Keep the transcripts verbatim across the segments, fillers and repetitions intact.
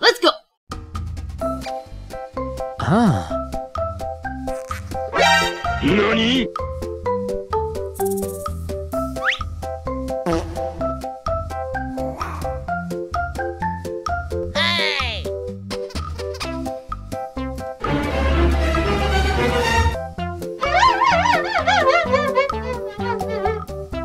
Let's go! Ah. Nani? Nani?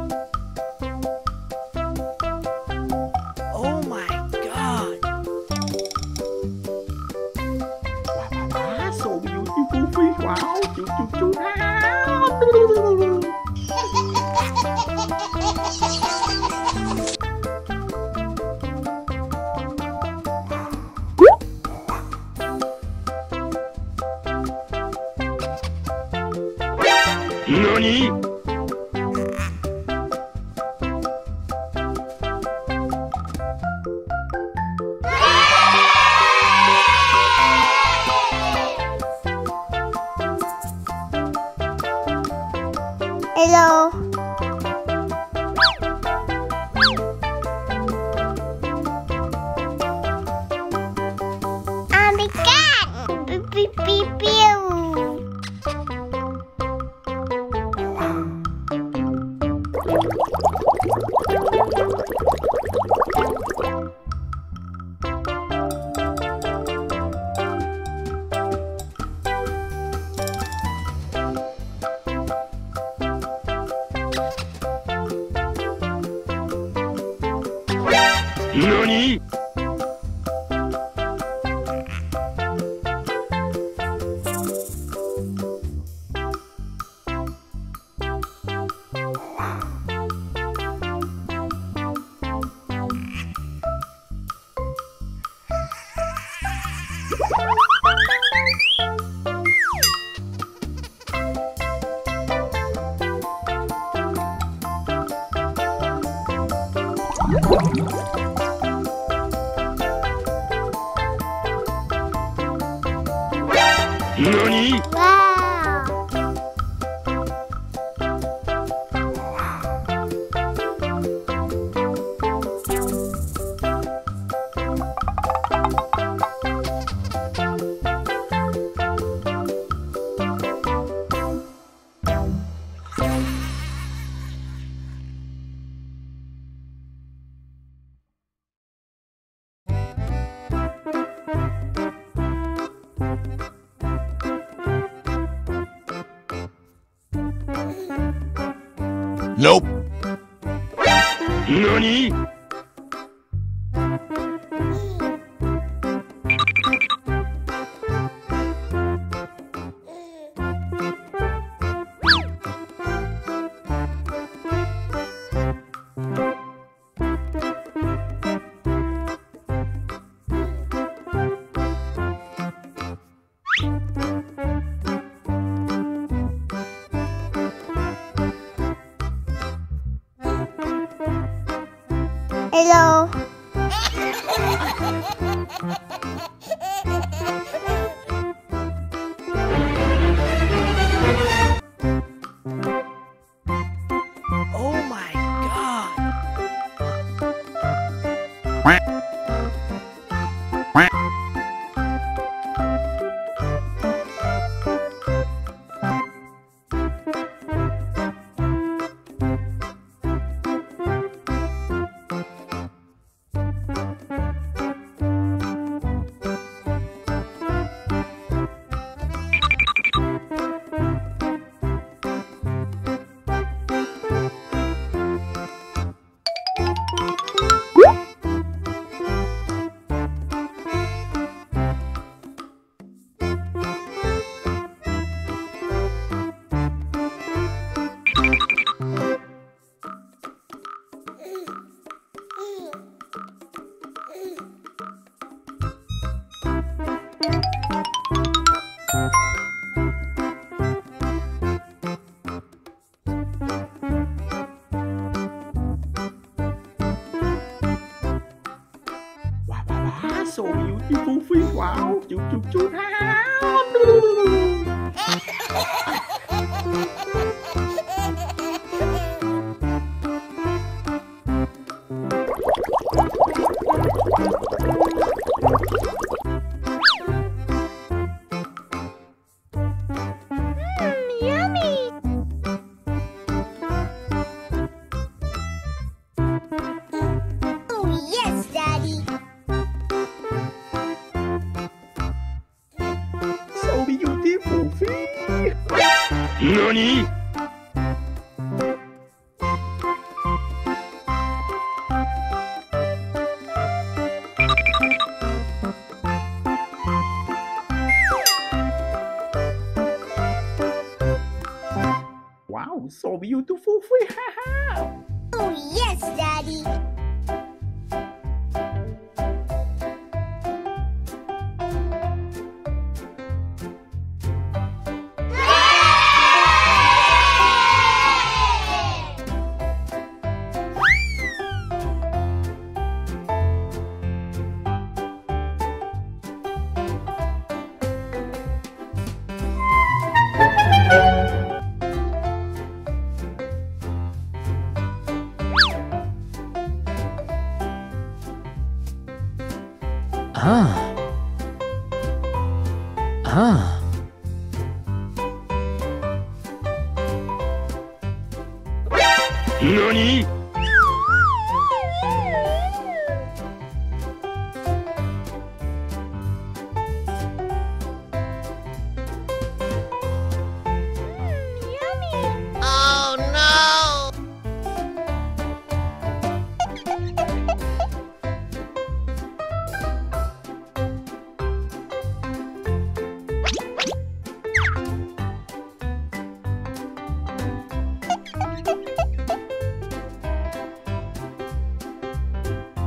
Hello. I'm a cat. Beep, beep, beep, beep. Nani? Nani? Wow! Nope. Nani? Hello. Oh my God. So beautiful, free, wow, choo choo choo, wow. 何？Wow, so beautiful. Oh yes, Daddy. Ah. Ah. Nani?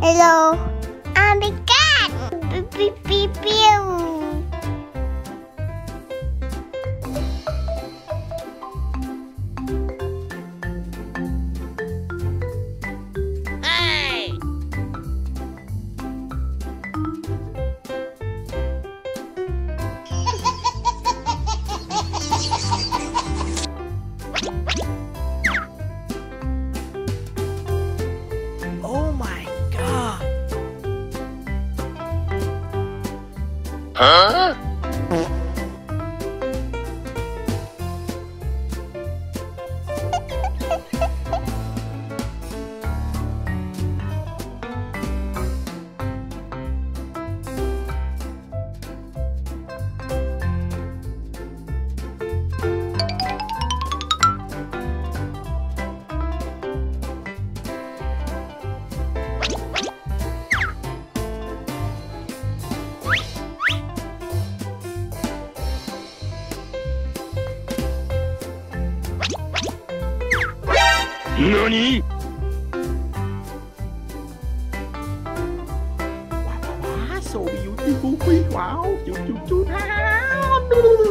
Hello, I'm a cat. Beep, beep, beep, beep. Hey! Huh? Nani? Wow, so beautiful. Wow, you, you, you.